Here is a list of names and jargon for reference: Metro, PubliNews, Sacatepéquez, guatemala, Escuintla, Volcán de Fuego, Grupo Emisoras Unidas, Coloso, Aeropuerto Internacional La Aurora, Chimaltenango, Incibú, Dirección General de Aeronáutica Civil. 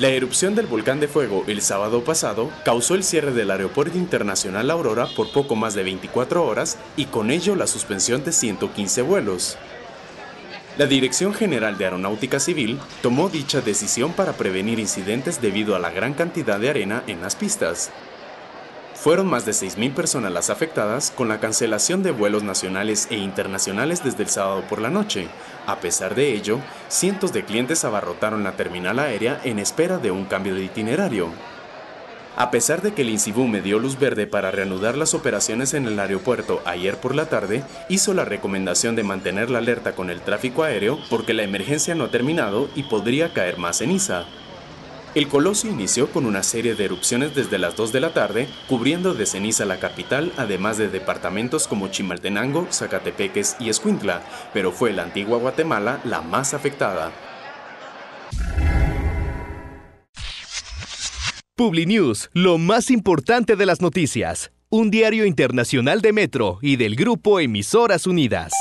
La erupción del Volcán de Fuego el sábado pasado causó el cierre del Aeropuerto Internacional La Aurora por poco más de 24 horas y con ello la suspensión de 115 vuelos. La Dirección General de Aeronáutica Civil tomó dicha decisión para prevenir incidentes debido a la gran cantidad de arena en las pistas. Fueron más de 6.000 personas las afectadas con la cancelación de vuelos nacionales e internacionales desde el sábado por la noche. A pesar de ello, cientos de clientes abarrotaron la terminal aérea en espera de un cambio de itinerario. A pesar de que el Incibú me dio luz verde para reanudar las operaciones en el aeropuerto ayer por la tarde, hizo la recomendación de mantener la alerta con el tráfico aéreo porque la emergencia no ha terminado y podría caer más ceniza. El Coloso inició con una serie de erupciones desde las 2 de la tarde, cubriendo de ceniza la capital, además de departamentos como Chimaltenango, Sacatepéquez y Escuintla, pero fue la antigua Guatemala la más afectada. PubliNews, lo más importante de las noticias. Un diario internacional de Metro y del Grupo Emisoras Unidas.